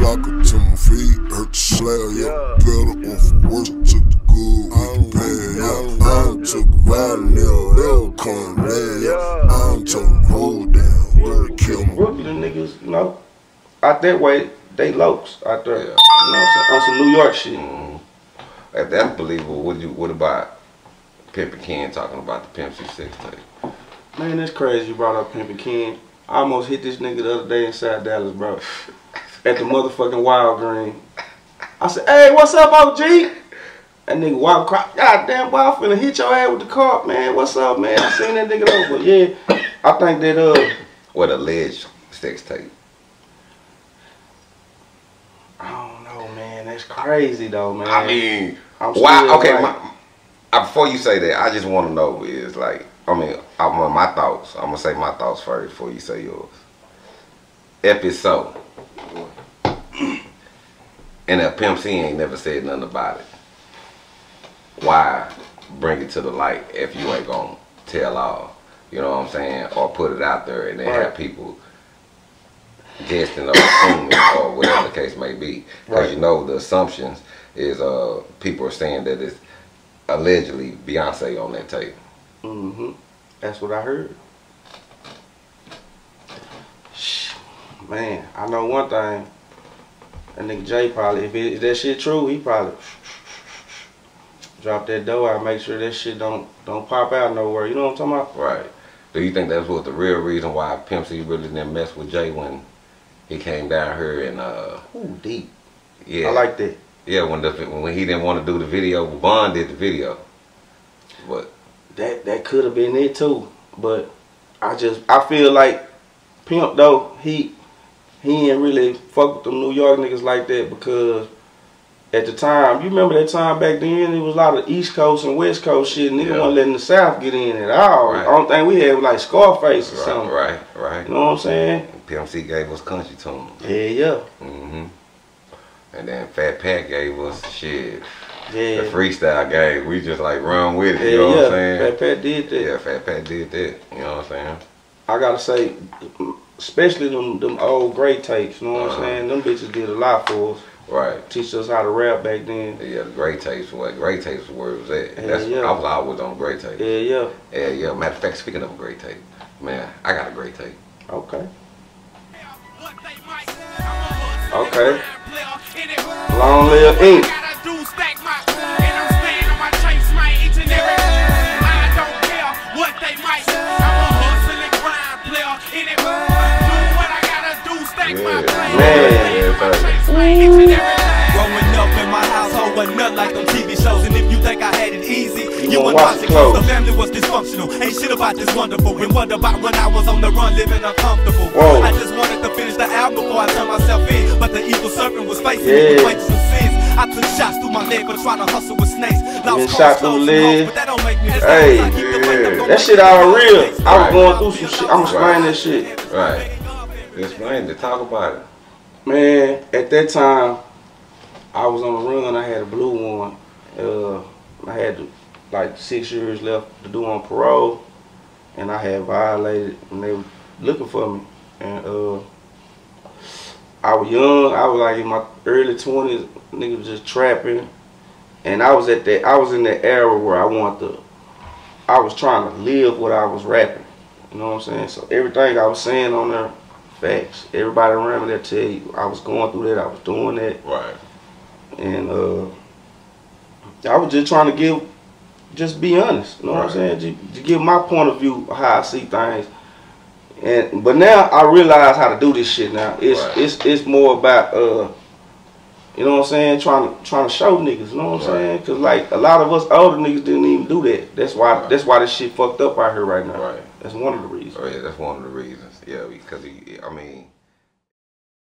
block up till my feet hurt. Slayer, yeah, better off worse to the good. I ain't bad, yeah. I ain't took a ride and they'll come down. I ain't took a hold down, where kill me. Brooklyn niggas, you know, out that way, they lokes out there. You know what I'm saying? On some New York shit. That's believable. What about Pimpin' Ken talking about the Pimp C sixtape? Man, that's crazy you brought up Pimpin' Ken. I almost hit this nigga the other day inside Dallas, bro. At the motherfucking Wild Green. I said, hey, what's up, OG? That nigga walked across. God damn, boy, I finna hit your ass with the car, man. What's up, man? I seen that nigga over. Yeah, I think that, what alleged sex tape? I don't know, man. That's crazy, though, man. I mean, why? Okay, like, before you say that, I just want to know is, like, I want my thoughts. I'm gonna say my thoughts first before you say yours. If it's so, and if Pimp C ain't never said nothing about it, why bring it to the light if you ain't gonna tell all? You know what I'm saying? Or put it out there and then have people guessing or assuming or whatever the case may be. Because you know the assumptions is people are saying that it's allegedly Beyonce on that tape. Mm-hmm. That's what I heard. Man, I know one thing. That nigga Jay probably, if that shit true, he probably drop that dough out, make sure that shit don't pop out nowhere. You know what I'm talking about? Right. Do you think that's what the real reason why Pimp C really didn't mess with Jay when he came down here and ooh, deep. Yeah. I like that. Yeah, when he didn't want to do the video, Bond did the video. But that could have been it too, but I feel like Pimp though he ain't really fuck with them New York niggas like that because at the time, you remember that time back then, it was a lot of East Coast and West Coast shit, and niggas wasn't letting the South get in at all. Right. The only thing we had was like Scarface or something. Right. You know what I'm saying? Pimp C gave us country tunes. Yeah. Mm-hmm. And then Fat Pat gave us shit. Yeah. The freestyle game, we just like run with it, you know what I'm saying? Fat Pat did that. Yeah, Fat Pat did that, you know what I'm saying? I gotta say, especially them old gray tapes, you know what I'm saying? Them bitches did a lot for us. Right. Teach us how to rap back then. Yeah, the gray tapes, gray tapes was where it was at. I was always on gray tapes. Yeah. Matter of fact, speaking of gray tape, man, I got a gray tape. Okay. Long Live Ink. Growing up in my household was nothing like them TV shows, and if you think I had it easy, you were not, because the family was dysfunctional. Ain't shit about this wonderful, and what about when I was on the run living uncomfortable? Whoa. I just wanted to finish the album before I turned myself in, but the evil serpent was facing me with weights and sins. I took shots through my leg, but trying to hustle with snakes. Lost shots through leg. But that don't make me. Hey, that shit all real. I was going through some shit. I'm explaining this shit. Explain it. Talk about it. Man, at that time, I was on the run. I had a blue one. I had like 6 years left to do on parole, and I had violated, and they were looking for me. And I was young. I was like in my early 20s. Niggas was just trapping, and I was in that era where I was trying to live what I was rapping. You know what I'm saying? So everything I was saying on there. Facts. Everybody around me that tell you I was going through that, I was doing that. Right. And I was just trying to just be honest. You know what I'm saying? To give my point of view how I see things. And but now I realize how to do this shit now. It's more about you know what I'm saying, trying to show niggas, you know what I'm saying? Cause like a lot of us older niggas didn't even do that. That's why this shit fucked up out here right now. That's one of the reasons. Oh yeah, that's one of the reasons. Yeah, because I mean.